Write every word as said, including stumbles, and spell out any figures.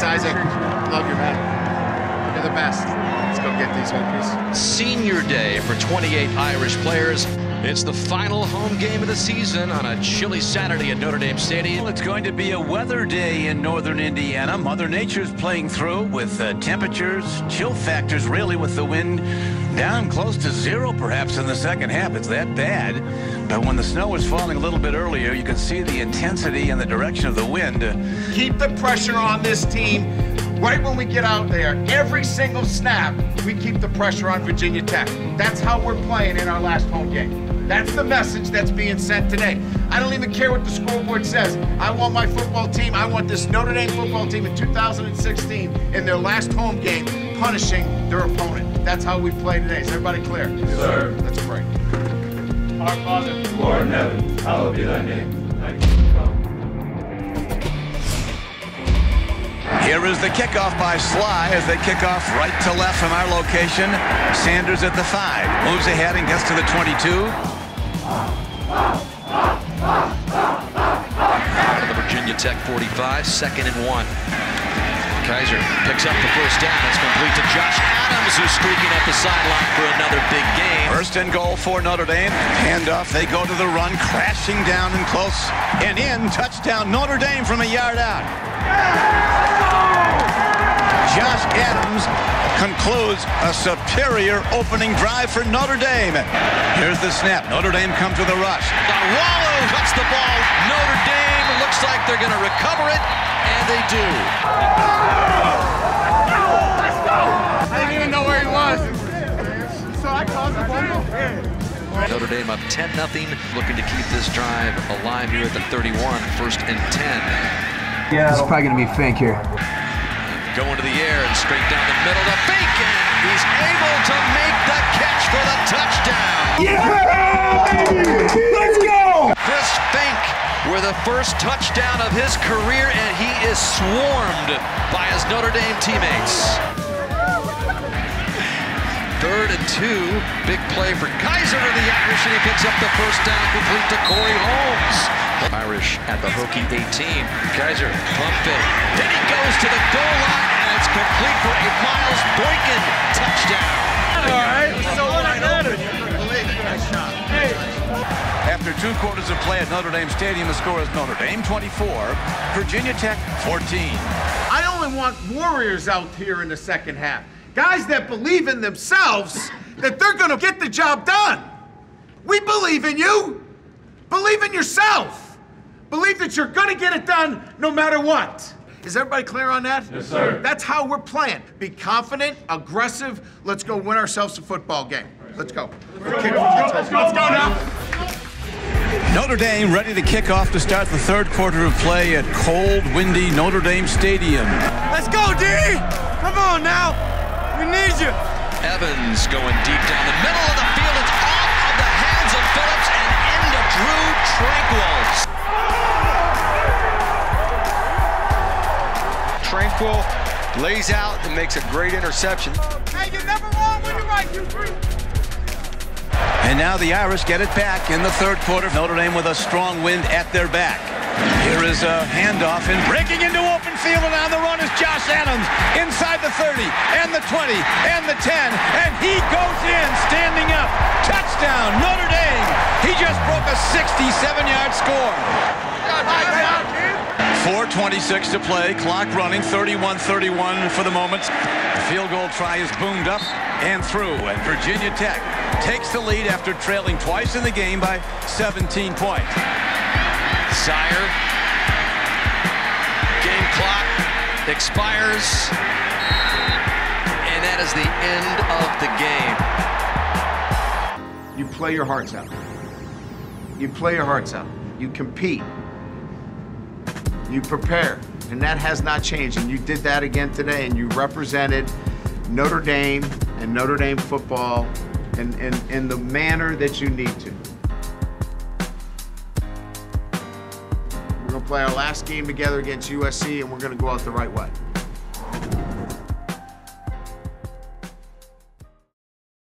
Thanks, Isaac. Love you, man. You're the best. Let's go get these homies. Senior Day for twenty-eight Irish players. It's the final home game of the season on a chilly Saturday at Notre Dame Stadium. Well, it's going to be a weather day in northern Indiana. Mother Nature's playing through with uh, temperatures, chill factors, really, with the wind down close to zero, perhaps, in the second half. It's that bad. But when the snow is falling a little bit earlier, you can see the intensity and the direction of the wind. Keep the pressure on this team. Right when we get out there, every single snap, we keep the pressure on Virginia Tech. That's how we're playing in our last home game. That's the message that's being sent today. I don't even care what the scoreboard says. I want my football team, I want this Notre Dame football team in two thousand sixteen in their last home game punishing their opponent. That's how we play today. Is everybody clear? Yes, sir. Let's pray. Our Father, who art in heaven, hallowed be thy name. Thy kingdom come. Here is the kickoff by Sly as they kick off right to left from our location. Sanders at the five, moves ahead and gets to the twenty-two. The Virginia Tech forty-five, second and one. Kaiser picks up the first down. It's complete to Josh Adams, who's streaking up the sideline for another big game. First and goal for Notre Dame. Handoff. They go to the run, crashing down and close and in. Touchdown Notre Dame from a yard out. Josh Adams concludes a superior opening drive for Notre Dame. Here's the snap. Notre Dame come to the rush. Wallow cuts the ball. Notre Dame looks like they're going to recover it, and they do. Let's go! I didn't even know where he was. So I called the ball. Notre Dame up ten nothing, looking to keep this drive alive here at the thirty-one, first and ten. Yeah, it's probably going to be Fink here. Going to the air and straight down the middle to Boykin. He's able to make the catch for the touchdown. Yeah! Let's go! Chris Fink with the first touchdown of his career, and he is swarmed by his Notre Dame teammates. Third and two, big play for Kaiser to the Irish, and he picks up the first down, complete to Corey Hall. Irish at the Hokie eighteen. Kaiser pump fake. Then he goes to the goal line, and it's complete for a Miles Boykin touchdown. All right. So wide open. Nice shot. Hey. After two quarters of play at Notre Dame Stadium, the score is Notre Dame twenty-four, Virginia Tech fourteen. I only want warriors out here in the second half. Guys that believe in themselves that they're going to get the job done. We believe in you. Believe in yourself. Believe that you're going to get it done no matter what. Is everybody clear on that? Yes, sir. That's how we're playing. Be confident, aggressive. Let's go win ourselves a football game. Let's go. Let's go, let's go now. Notre Dame ready to kick off to start the third quarter of play at cold, windy Notre Dame Stadium. Let's go, D! Come on now. We need you. Evans going deep down the middle of the field. It's off of the hands of Phillips and into Drew Tranquill's. Tranquill lays out and makes a great interception. Hey, you're never wrong when you're right, you three. And now the Irish get it back in the third quarter. Notre Dame with a strong wind at their back. Here is a handoff, and breaking into open field, and on the run is Josh Adams inside the thirty, and the twenty, and the ten, and he goes in standing up. Touchdown, Notre Dame. He just broke a sixty-seven yard score. four twenty-six to play, clock running, thirty-one thirty-one for the moment. The field goal try is boomed up and through, and Virginia Tech takes the lead after trailing twice in the game by seventeen points. Sire, game clock expires, and that is the end of the game. You play your hearts out. You play your hearts out. You compete. You prepare, and that has not changed, and you did that again today, and you represented Notre Dame and Notre Dame football in, in, in the manner that you need to. We're going to play our last game together against U S C, and we're going to go out the right way.